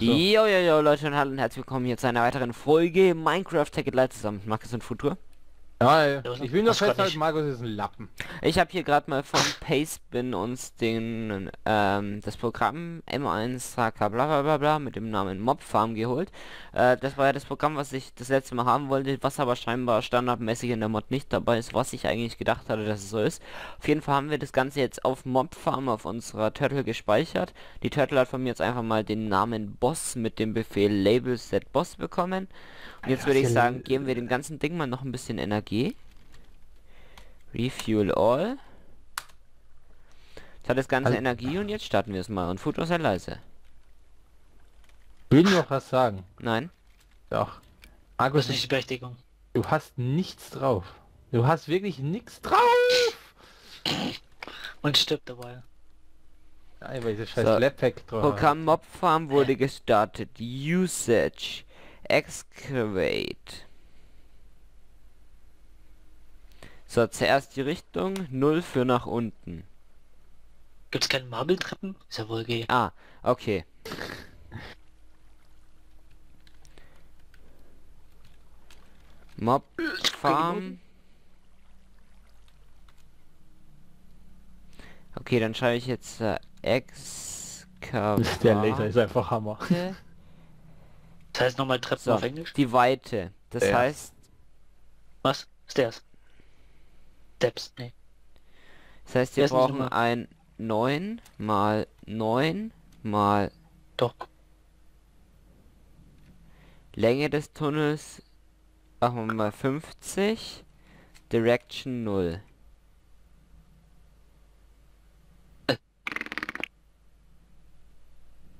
Jo, jo, jo, Leute, und hallo und herzlich willkommen hier zu einer weiteren Folge Minecraft Tekkit Lite zusammen. Markus und Futur. Ja, ich will nur festhalten, Markus ist ein Lappen. Ich habe hier gerade mal von Pastebin uns den, das Programm M1HK blablabla mit dem Namen Mob Farm geholt. Das war ja das Programm, was ich das letzte Mal haben wollte, was aber scheinbar standardmäßig in der Mod nicht dabei ist, was ich eigentlich gedacht hatte, dass es so ist. Auf jeden Fall haben wir das Ganze jetzt auf Mob Farm auf unserer Turtle gespeichert. Die Turtle hat von mir jetzt einfach mal den Namen Boss mit dem Befehl Label Set Boss bekommen. Und jetzt würde ich sagen, geben wir dem ganzen Ding mal noch ein bisschen Energie. Refuel all. Jetzt hat das ganze also Energie und jetzt starten wir es mal. Und Futur sei leise. Will noch was sagen? Nein. Doch. Markus, das ist nicht die Berechtigung. Du hast nichts drauf. Du hast wirklich nichts drauf. Und stirbt dabei. Nein, weil ich das scheiß Lab-Pack drauf habe. Programm Mob Farm wurde gestartet. Usage. Excavate. So, zuerst die Richtung, 0 für nach unten. Gibt's keine Marble-Treppen? Ist ja wohl gay. Ah, okay. Mob Farm. Okay, dann schreibe ich jetzt excavate. Der Laser ist einfach Hammer. Das heißt nochmal Treppen auf Englisch? Die Weite. Das heißt... Was? Stairs. Steps, nee. Das heißt, wir brauchen ein 9 mal 9 mal... Doch. Länge des Tunnels... machen wir mal 50. Direction 0.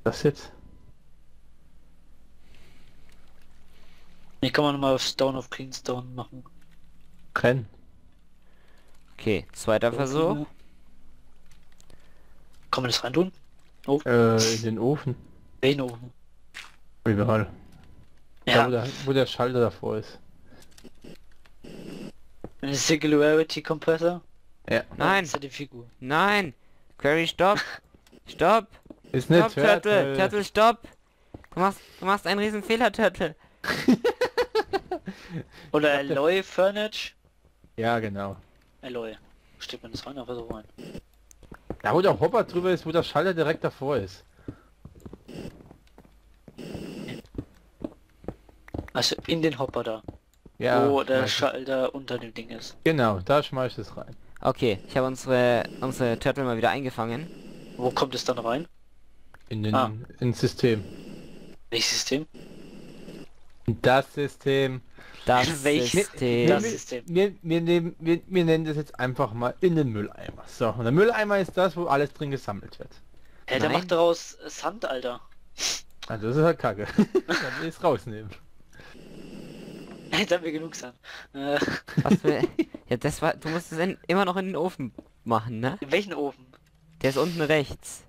Was jetzt? Ich kann man mal auf Stone, auf Clean Stone machen. Renn. Okay, zweiter Versuch. Kann man das rein tun? Oh. In den Ofen. In den Ofen. Überall. Ja. Da, wo der Schalter davor ist. Ein Singularity Compressor? Ja. Nein. Das ist die Figur. Nein. Query, stopp. Stopp. Ist nicht Turtle. Turtle. Turtle, stopp. Du machst einen riesen Fehler, Turtle. Oder Alloy Furniture? Ja, genau. Alloy. Steht man das rein, auf was auch rein. Da wo der Hopper drüber ist, wo der Schalter direkt davor ist. Also in den Hopper da. Ja. Wo der Schalter unter dem Ding ist. Genau, da schmeiß ich es rein. Okay, ich habe unsere Turtle mal wieder eingefangen. Wo kommt es dann rein? In den ins System. Welches System? Das System. Wir nennen das jetzt einfach mal in den Mülleimer. So, und der Mülleimer ist das, wo alles drin gesammelt wird. Hey, der macht daraus Sand, Alter. Also das ist halt kacke. Dann will ich's rausnehmen. Jetzt haben wir genug Sand. Ja, das war... Du musst es immer noch in den Ofen machen, ne? In welchen Ofen? Der ist unten rechts.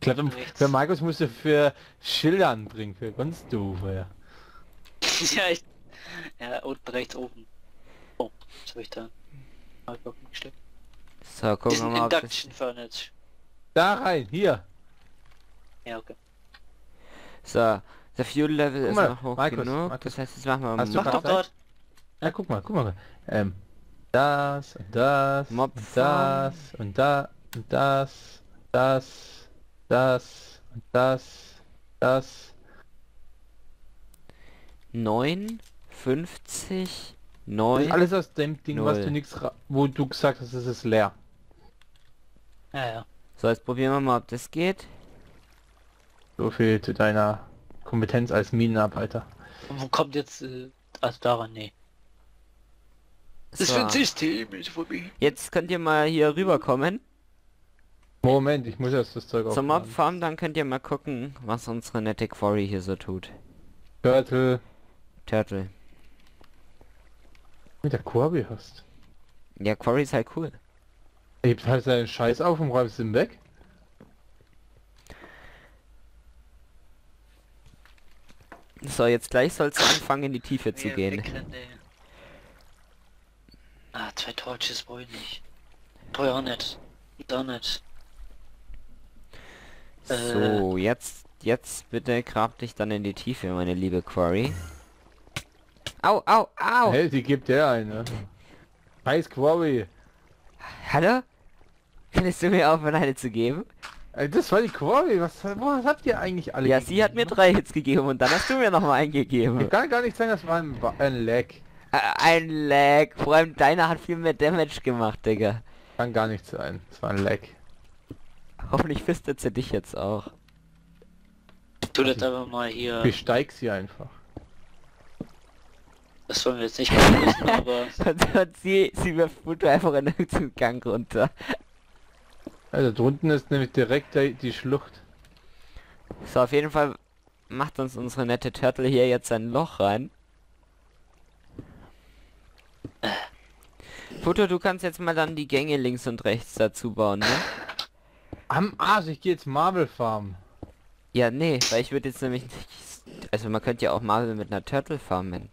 Ich glaube, für Markus musst du für Schildern bringen, für ganz doof, ja. Ja, unten rechts oben. Oh, was hab ich da? Hab ich Blocken gesteckt. So, gucken wir mal. Induction Furnace. Da rein, hier. Ja, okay. So, der Fuel Level ist noch hoch genug. Das heißt, jetzt machen wir mal. Mach doch dort. Ja, guck mal. Das und das. Mob und das und da und das. Das. Das und das. Das. 9, 50, 9. Alles aus dem Ding, 0. Was du nichts, wo du gesagt hast, es ist leer. Ja. So, jetzt probieren wir mal, ob das geht. So viel zu deiner Kompetenz als Minenarbeiter. Und wo kommt jetzt also daran? Nee. Das ist für ein System, ist vorbei. Jetzt könnt ihr mal hier rüberkommen. Moment, ich muss erst das Zeug aufmachen. Zum Mob Farm, dann könnt ihr mal gucken, was unsere nette Quarry hier so tut. Turtle. Mit der Quarry hast. Ja, Quarry ist halt cool. Ich hebt halt seinen Scheiß auf und räumst ihn weg. So, jetzt gleich sollst du anfangen, in die Tiefe zu gehen. Ah, 2 Torches brauche ich nicht. Teuer nicht. Da nicht. So, jetzt Jetzt bitte grab dich dann in die Tiefe, meine liebe Quarry. Au, au, au! Hey, die gibt der eine. Ice Quarry. Hallo? Kannst du mir aufhören, eine zu geben? Das war die Quarry, was habt ihr eigentlich alle? Ja, gegeben? Sie hat mir 3 Hits gegeben und dann hast du mir nochmal einen gegeben. Ich kann gar nicht sagen, das war ein Lag. Ein Lag, vor allem deiner hat viel mehr Damage gemacht, Digga. Kann gar nicht sein, das war ein Lag. Hoffentlich fistet sie dich jetzt auch. Tu das aber mal hier. Besteig sie einfach. Das wollen wir jetzt nicht mehr wissen, aber... und sie wirft Pluto einfach in den Gang runter. Also drunten ist nämlich direkt die Schlucht. So, auf jeden Fall macht uns unsere nette Turtle hier jetzt ein Loch rein. Pluto, du kannst jetzt mal dann die Gänge links und rechts dazu bauen, ne? Am Arsch, ich gehe jetzt Marble Farm. Ja, nee, weil ich würde jetzt nämlich nicht... Also man könnte ja auch Marble mit einer Turtle farmen.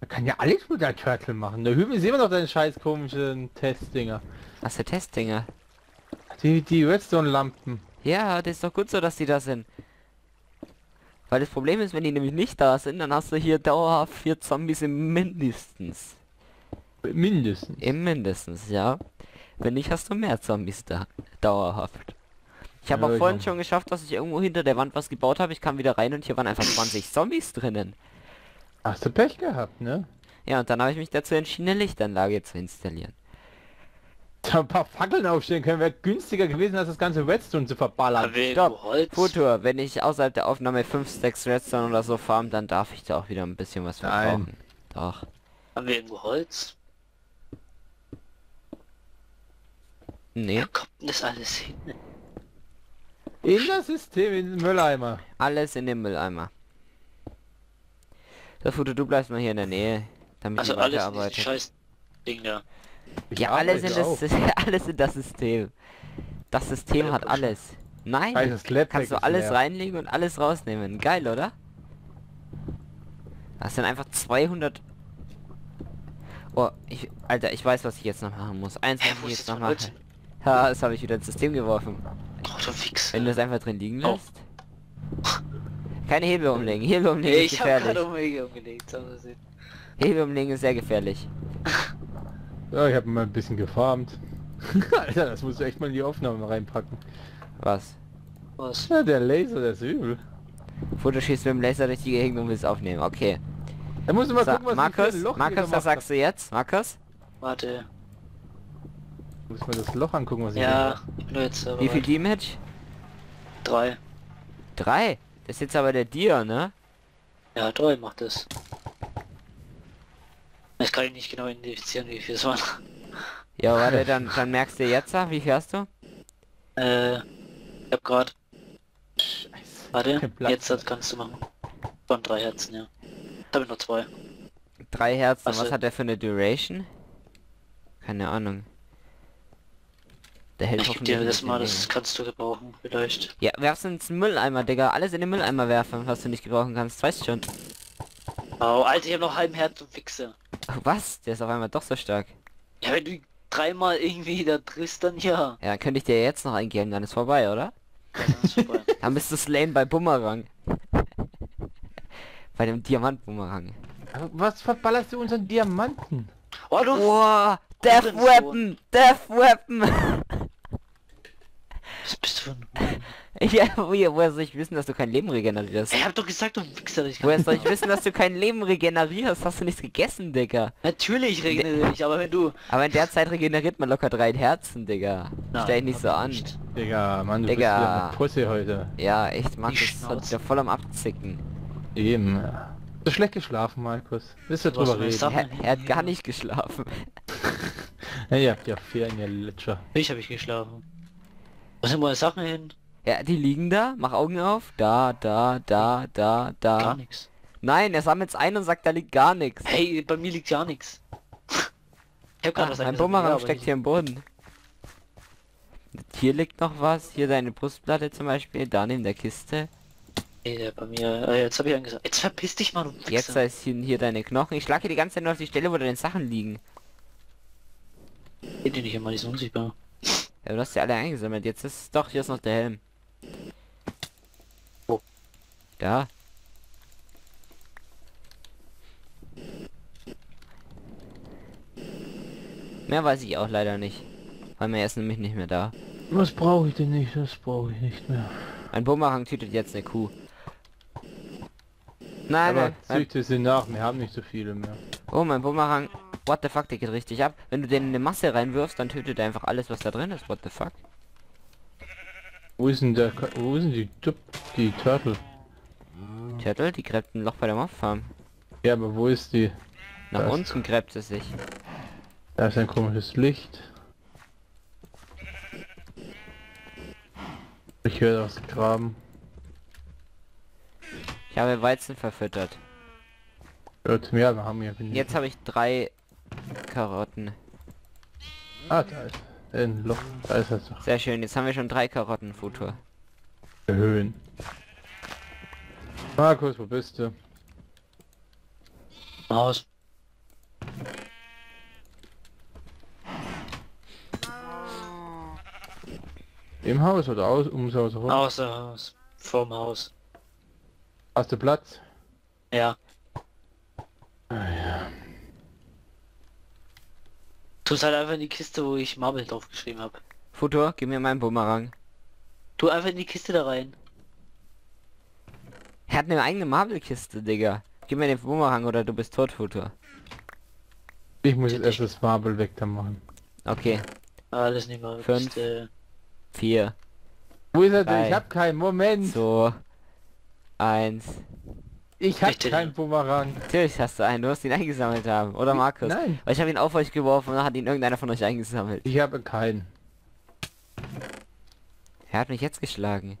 Man kann ja alles mit einer Turtle machen. Da hüben sehen wir noch deine scheiß komischen Testdinger. Was für Testdinger? Die Redstone-Lampen. Ja, das ist doch gut so, dass die da sind. Weil das Problem ist, wenn die nämlich nicht da sind, dann hast du hier dauerhaft 4 Zombies im mindestens. Mindestens? Im mindestens, ja. Wenn nicht, hast du mehr Zombies da. Dauerhaft. Ich habe auch vorhin schon geschafft, dass ich irgendwo hinter der Wand was gebaut habe. Ich kam wieder rein und hier waren einfach 20 Zombies drinnen. Hast du Pech gehabt, ne? Ja, und dann habe ich mich dazu entschieden, eine Lichtanlage zu installieren. Da ein paar Fackeln aufstellen können, wäre günstiger gewesen, als das ganze Redstone zu verballern. Stopp! Futur, wenn ich außerhalb der Aufnahme 5 Stacks Redstone oder so farm, dann darf ich da auch wieder ein bisschen was verbrauchen. Doch. Haben wir irgendwo Holz? Nee. Wo kommt denn das alles hin? In das System, in den Mülleimer. Alles in den Mülleimer. So, Futur, du bleibst mal hier in der Nähe, damit also ich weiterarbeite. Scheiß Ding da. Ich ja, alles in das System. Das System hat alles. Nein, kannst du alles reinlegen und alles rausnehmen. Geil, oder? Das sind einfach 200... Oh, Alter, ich weiß, was ich jetzt noch machen muss. Eins muss ich jetzt noch machen. Ha, das habe ich wieder ins System geworfen. Oh, du Wichser. Wenn du es einfach drin liegen lässt. Keine Hebel umlegen. Hebel umlegen ist gefährlich. Ich habe gerade Hebel umgelegt. Hebel umlegen ist sehr gefährlich. Ja, ich habe mal ein bisschen gefarmt. Alter, das musst du echt mal in die Aufnahmen reinpacken. Was? Was? Ja, der Laser, der ist übel. Foto schießt mit dem Laser durch die Gegend und willst aufnehmen, okay. Dann musst du mal so, gucken, was Markus, ein Loch Markus, was sagst du jetzt? Markus? Warte. Muss ich mir das Loch angucken, was ich jetzt... Wie viel Damage? 3. 3? Das ist jetzt aber der Dia, ne? Ja, 3 macht das. Ich kann nicht genau identifizieren, wie viel es war. Ja, warte, dann merkst du jetzt, wie viel hast du? Ich hab grad... Warte, jetzt das kannst du machen. Von 3 Herzen, ja. Da hab ich noch 2. 3 Herzen, was hat der für eine Duration? Keine Ahnung. Der hält ich geb dir das mal, das kannst du gebrauchen, vielleicht. Ja, werf's ins Mülleimer, Digga. Alles in den Mülleimer werfen, was du nicht gebrauchen kannst, weißt schon. Oh, Alter, ich hab noch halben Herz, du Wichser. Was? Der ist auf einmal doch so stark. Ja, wenn du 3-mal irgendwie da triffst, dann ja. Ja, dann könnte ich dir jetzt noch eingeben, dann ist vorbei, oder? Ja, dann ist vorbei. Dann bist du slain bei Bumerang. Bei dem Diamant-Bumerang. Was verballerst du unseren Diamanten? Oh, du... Wow, Death Weapon! Death Weapon! Was bist du denn? Ja, woher soll ich wissen, dass du kein Leben regenerierst? Ich hab doch gesagt, du Wichser, ich kann... Woher soll ich wissen, dass du kein Leben regenerierst? Hast du nichts gegessen, Digga? Natürlich regeneriere ich, aber wenn du... Aber in der Zeit regeneriert man locker 3 Herzen, Digga. Nein, stell dich nicht so an. Nicht. Digga, Mann, du bist ja eine Pussy heute. Ja, echt, Mann, du bist ja voll am Abzicken. Eben. Du hast schlecht geschlafen, Markus. Willst du drüber reden? Er hat gar nicht geschlafen. Ja, ihr habt ja viel in der Litscher. Ich hab nicht geschlafen. Was sind meine Sachen hin? Ja, die liegen da. Mach Augen auf. Da. Gar nichts. Nein, er sammelt jetzt ein und sagt, da liegt gar nichts. Hey, bei mir liegt gar nichts. Ich hab gerade was ein Bumerang steckt hier im Boden. Hier liegt noch was. Hier deine Brustplatte zum Beispiel. Da neben der Kiste. Hey, der bei mir. Jetzt hab ich angesagt. Jetzt verpiss dich mal, du Wichser. Jetzt heißt hier deine Knochen. Ich schlag hier die ganze Zeit nur auf die Stelle, wo deine Sachen liegen. Geht die nicht immer, die sind unsichtbar. Ja, du hast ja alle eingesammelt. Jetzt ist noch der Helm. Da. Mehr weiß ich auch leider nicht. Weil mir ist nämlich nicht mehr da. Was brauche ich denn nicht? Das brauche ich nicht mehr. Ein Bumerang tötet jetzt eine Kuh. Nein, aber züchte sie nach, wir haben nicht so viele mehr. Oh, mein Bumerang. What the fuck, der geht richtig ab. Wenn du den in eine Masse reinwirfst, dann tötet er einfach alles, was da drin ist. What the fuck? Wo ist denn der... Wo sind die Turtle? Turtle? Die gräbt ein Loch bei der Mob Farm. Ja, aber wo ist die? Nach unten gräbt sie sich. Da ist ein komisches Licht. Ich höre das Graben. Ich habe Weizen verfüttert. Ja, wir haben ja... Jetzt habe ich 3 Karotten. Ah, da ist ein Loch. Da ist das Loch. Sehr schön, jetzt haben wir schon 3 Karottenfutter. Erhöhen. Markus, wo bist du? Aus. Im Haus oder aus, ums Haus herum? Außer Haus, vorm Haus. Hast du Platz? Ja. Ah, ja. Tu's halt einfach in die Kiste, wo ich Marble draufgeschrieben habe. Futter, gib mir meinen Bumerang. Tu einfach in die Kiste da rein. Er hat eine eigene Marble-Kiste, Digga. Gib mir den Bumerang oder du bist tot, Futter. Ich muss jetzt erst das Marble weg da machen. Okay. Alles nicht mal. 5, 4. Wo ist er denn? Ich hab keinen. Moment. So. 1. Ich hab keinen Bumerang. Natürlich hast du einen. Du musst ihn eingesammelt haben. Oder Markus? Nein. Weil ich habe ihn auf euch geworfen und dann hat ihn irgendeiner von euch eingesammelt. Ich habe keinen. Er hat mich jetzt geschlagen.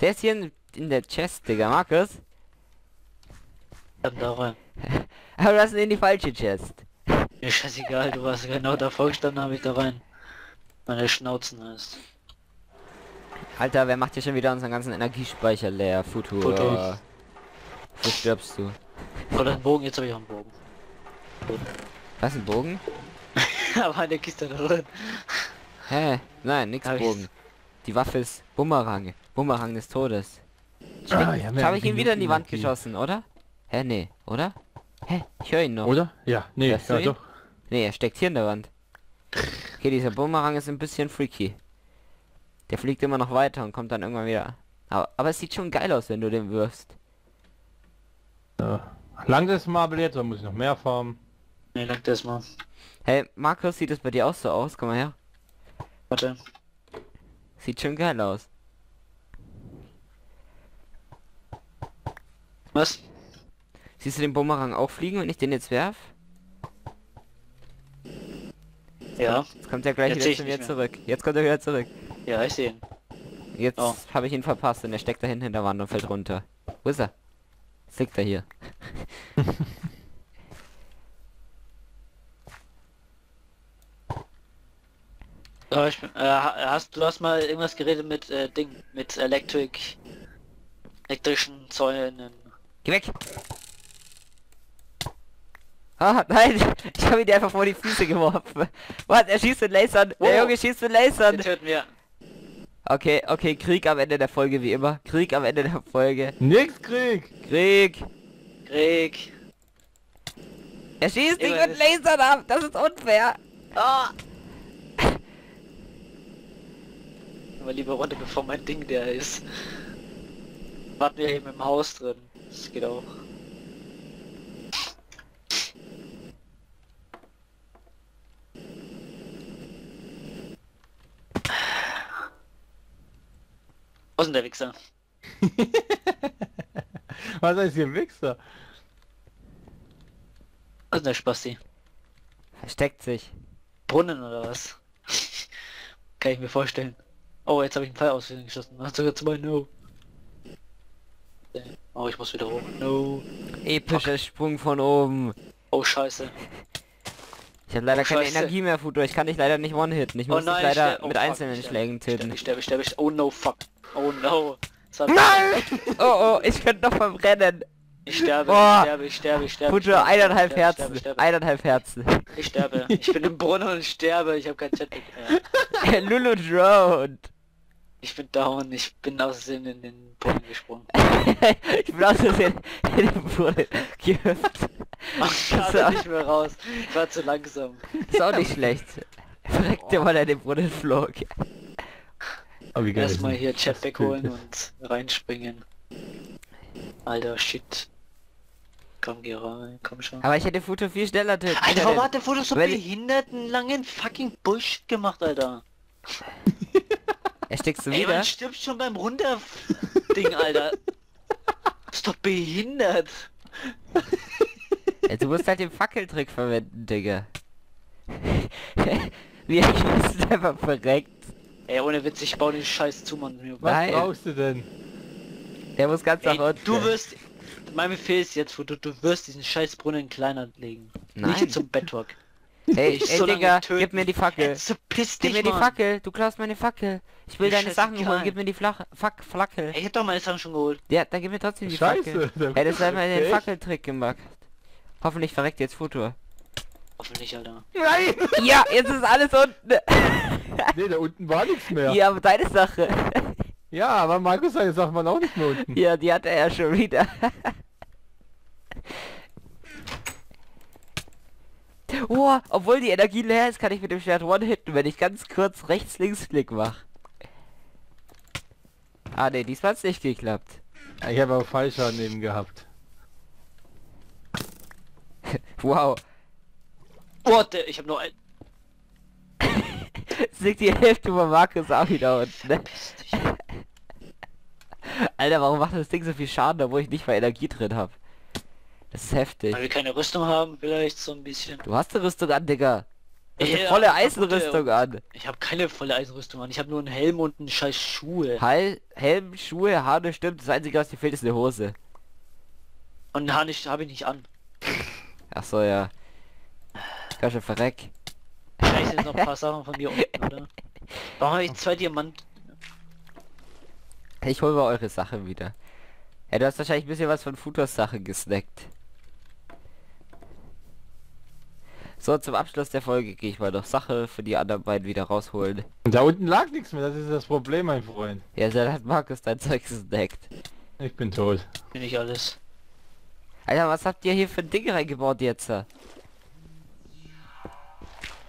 Der ist hier in der Chest, Digga. Markus? Aber du hast ihn in die falsche Chest. Mir scheißegal. Du warst genau davor gestanden, habe ich da rein. Meine Schnauzen ist. Alter, wer macht hier schon wieder unseren ganzen Energiespeicher leer? Futur. Wo stirbst du? Oder einen Bogen, jetzt habe ich auch einen Bogen. Was, ein Bogen? Aber der Kiste da drin. Hä? Nein, nix Bogen. Die Waffe ist Bumerang. Bumerang des Todes. Habe ich ihn wieder in die Wand geschossen, oder? Hä, nee, oder? Hä? Ich höre ihn noch. Oder? Ja, nee, ja, doch. Nee, er steckt hier in der Wand. Okay, dieser Bumerang ist ein bisschen freaky. Der fliegt immer noch weiter und kommt dann irgendwann wieder. Aber es sieht schon geil aus, wenn du den wirfst. Langt das Marble jetzt, oder muss ich noch mehr farmen? Ne, langt das mal. Hey, Markus, sieht das bei dir auch so aus? Komm mal her. Warte. Sieht schon geil aus. Was? Siehst du den Bumerang auch fliegen, wenn ich den jetzt werf? Ja. Jetzt kommt der gleich wieder zurück. Jetzt kommt er wieder zurück. Ja, ich sehe ihn. Jetzt habe ich ihn verpasst und er steckt da hinten in der Wand und fällt runter. Wo ist er? Jetzt liegt er hier. So, du hast mal irgendwas geredet mit mit elektrischen Zäunen. Geh weg! Ah, nein! Ich habe ihn einfach vor die Füße geworfen. Was? Er schießt mit Lasern! Der Junge schießt mit Lasern! Den töten wir. Okay, okay, Krieg am Ende der Folge, wie immer. Krieg am Ende der Folge. Nix Krieg! Krieg! Krieg! Er schießt dich mit Lasern ab! Das ist unfair! Oh. Aber lieber runter, bevor mein Ding der ist. Warten wir eben im Haus drin. Das geht auch. Wo ist denn der Wichser? Was heißt hier Wichser? Was ist der Spasti? Versteckt sich. Brunnen oder was? Kann ich mir vorstellen. Oh, jetzt habe ich einen Pfeil aus Versehen geschossen. Hast sogar 2, no. Oh, ich muss wieder hoch. No. Epischer Sprung von oben. Oh, scheiße. Ich habe leider keine Energie mehr, Futur. Ich kann dich leider nicht one-hitten. Ich muss dich leider mit einzelnen Schlägen töten. Ich sterbe. Oh no, fuck. Oh no. Nein! Oh, ich könnte noch verbrennen. Ich sterbe. Futur, 1,5 Herzen. 1,5 Herzen. Ich sterbe. Ich bin im Brunnen und sterbe. Ich habe kein Chatpack mehr. Lulu drowned. Ich bin down, ich bin aus Versehen in den Brunnen gesprungen. Ich bin aus Versehen in den Brunnen gehüpft. Ich war nicht mehr raus, ich war zu langsam. Ist auch nicht schlecht. Verreckte mal in den Brunnen flog. Oh, erstmal hier Chatpack holen und reinspringen. Alter, shit. Komm, geh rein, komm schon. Aber ich hätte Foto viel schneller töten. Alter, warum hat der Foto so behinderten langen fucking Bullshit gemacht, Alter? Er steckst du wieder? Ey, man stirbt schon beim Runter-Ding, Alter. Ist doch behindert. Ja, du musst halt den Fackeltrick verwenden, Digga. Wir sind einfach verreckt. Ey, ohne Witz, ich baue den Scheiß zu, Mann. Was brauchst du denn? Der muss ganz nach unten. Du wirst... Mein Befehl ist jetzt, du wirst diesen scheiß Brunnen kleiner legen. Nein. Nicht zum Bedrock. Hey, so Digga, gib mir die Fackel. Gib mir die Fackel, du klaust meine Fackel. Ich will deine Sachen holen, gib mir die Fackel. Ich hab doch meine Sachen schon geholt. Ja, dann gib mir trotzdem die Fackel. Ey, das hat mal den Fackeltrick gemacht. Hoffentlich verreckt jetzt Futur. Hoffentlich, Alter. Nein! Ja, jetzt ist alles unten. Nee, da unten war nichts mehr. Ja, aber deine Sache. Ja, aber Markus seine Sachen waren auch nicht mehr unten. Ja, die hat er ja schon wieder. Oh, obwohl die Energie leer ist, kann ich mit dem Schwert One-Hitten, wenn ich ganz kurz rechts-links-Klick mache. Ah ne, diesmal hat es nicht geklappt. Ja, ich habe aber falsch daneben gehabt. Wow. Oh, ich habe nur ein... Es liegt die Hälfte von Markus auch wieder unten, ne? Alter, warum macht das Ding so viel Schaden, obwohl ich nicht mal Energie drin habe? Das ist heftig. Weil wir keine Rüstung haben, vielleicht so ein bisschen. Du hast eine Rüstung an, Digga. Du hast eine volle Eisenrüstung an. Ich habe keine volle Eisenrüstung an. Ich habe nur einen Helm und einen scheiß Schuhe. Helm, Schuhe, Haare, stimmt. Das einzige, was dir fehlt, ist eine Hose. Und Haare habe ich nicht an. Ach so, ja. Ganz schön verreck. Vielleicht sind noch ein paar Sachen von mir unten, oder? Warum habe ich 2 Diamanten? Ich hole mal eure Sachen wieder. Ja, du hast wahrscheinlich ein bisschen was von Futurs Sachen gesnackt. So, zum Abschluss der Folge gehe ich mal noch Sache für die anderen beiden wieder rausholen. Da unten lag nichts mehr, das ist das Problem, mein Freund. Ja, dann hat Markus dein Zeug gesnackt. Ich bin tot. Bin ich alles. Alter, was habt ihr hier für ein Ding reingebaut jetzt? Ja,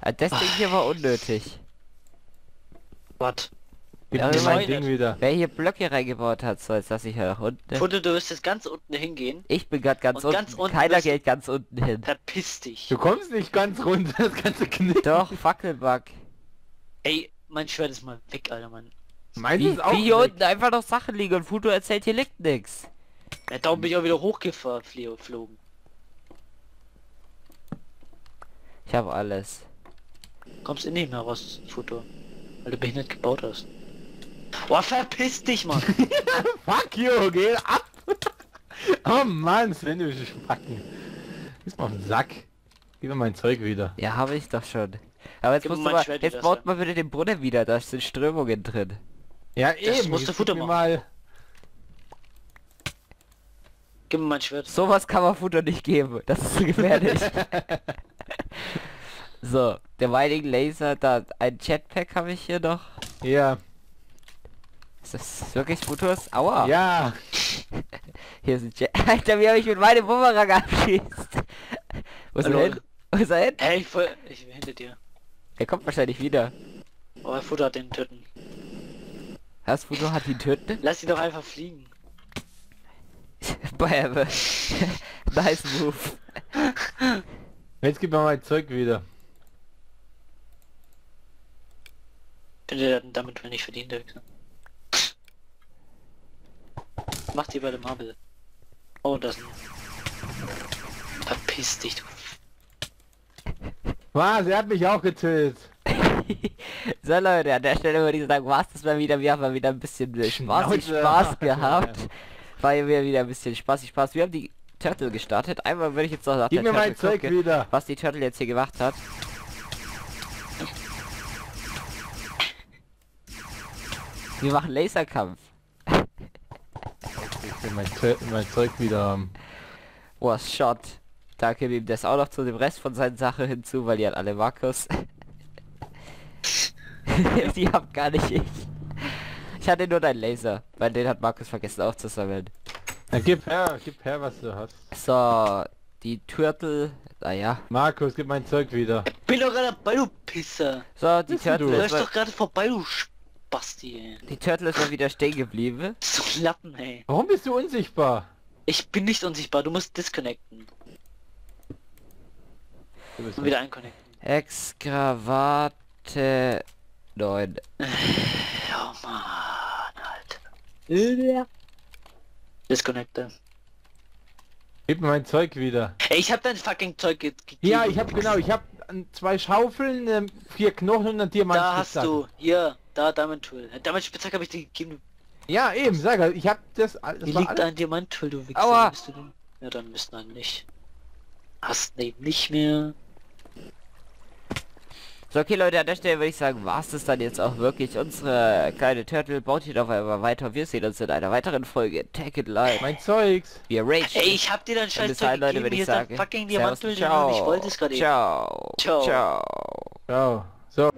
das Ding hier war unnötig. Was? Ja, mein Ding wieder. Wer hier Blöcke reingebaut hat, so jetzt lasse ich ja nach unten. Foto, du wirst jetzt ganz unten hingehen. Ich bin gerade ganz unten. Keiner geht ganz unten hin. Verpiss dich. Du kommst nicht ganz runter, das ganze Knick. Doch, Fackelbug. Ey, mein Schwert ist mal weg, Alter, Mann. Meins ist auch wie hier weg. Unten einfach noch Sachen liegen und Foto erzählt, hier liegt nix. Ja, darum bin ich auch wieder hochgeflogen. Ich habe alles. Kommst du nicht mehr raus, Foto, weil du behindert gebaut hast. Boah, verpiss dich, Mann! Fuck you, geh ab! Oh Mann, Sven, du bist Spacken. Ist mal auf den Sack. Gib mir mein Zeug wieder. Ja, habe ich doch schon. Aber jetzt, jetzt baut man wieder den Brunnen wieder, da sind Strömungen drin. Ja, eben, musst du Futter machen. Gib mir mein Schwert. Sowas kann man Futter nicht geben, das ist so gefährlich. So, der Mining Laser, da ein Chatpack habe ich hier noch. Ja. Ist das wirklich Futurs? Aua! Ja! Hier sind Jet... Alter, wie habe ich mit meinem Bumerang abschießt? Wo ist er hin? Wo ist er hin? Ey, ich bin hinter dir. Er kommt wahrscheinlich wieder. Oh, Futur hat den töten. Was? Futur hat ihn töten? Lass ihn doch einfach fliegen. Bäh. Nice move. Jetzt gib mir mein Zeug wieder. Damit wir nicht verdient haben. Macht ihr bei dem Marble. Oh, das. Verpiss dich, du. Was? Er hat mich auch getötet. So, Leute, an der Stelle würde ich sagen, war's das mal wieder. Wir haben mal wieder ein bisschen Spaß gehabt. War ja wieder ein bisschen Spaß. Wir haben die Turtle gestartet. Einmal würde ich jetzt noch nach der Turtle gucken, was die Turtle jetzt hier gemacht hat. Wir machen Laserkampf. Mein Zeug wieder haben. Oh, Shot. Da gebe ich ihm das auch noch zu dem Rest von seinen Sachen hinzu, weil die hat alle Markus. Die haben gar nicht ich. Ich hatte nur deinen Laser, weil den hat Markus vergessen aufzusammeln. Ja, gib her, was du hast. So, die Turtle, naja. Markus, gib mein Zeug wieder. Ich bin doch gerade dabei, du Pisser. So, die Turtle. Du läufst doch gerade vorbei, du Spasti. Die Turtle ist mal wieder stehen geblieben. So Lappen, ey. Warum bist du unsichtbar? Ich bin nicht unsichtbar, du musst disconnecten. Du bist wieder einconnecten. Excavate 9. Oh man, Alter. Disconnecte. Gib mir mein Zeug wieder. Ey, ich hab dein fucking Zeug gegeben. Ja, ich hab 2 Schaufeln, 4 Knochen und ein Diamant. Da hast du, hier, da Diamant-Tool. Diamant-Spitzhack hab ich dir gegeben. Ja, eben, sag er, ich hab das hier liegt ein Diamant-Tool, du Wichser. Aua. Bist du denn? Ja, dann müssen wir nicht. Hast eben nicht mehr. So, okay Leute, an der Stelle würde ich sagen, war es das dann jetzt auch wirklich. Unsere kleine Turtle baut hier auf einmal weiter. Wir sehen uns in einer weiteren Folge. Tekkit Lite. Mein Zeugs. Wir ragen. Ey, ich hab dir dann scheiß Zeug gegeben, würde ich sagen. Fucking Diamantel, ciao. Ich wollte es gerade eben. Ciao. Ciao. Ciao. Ciao. So.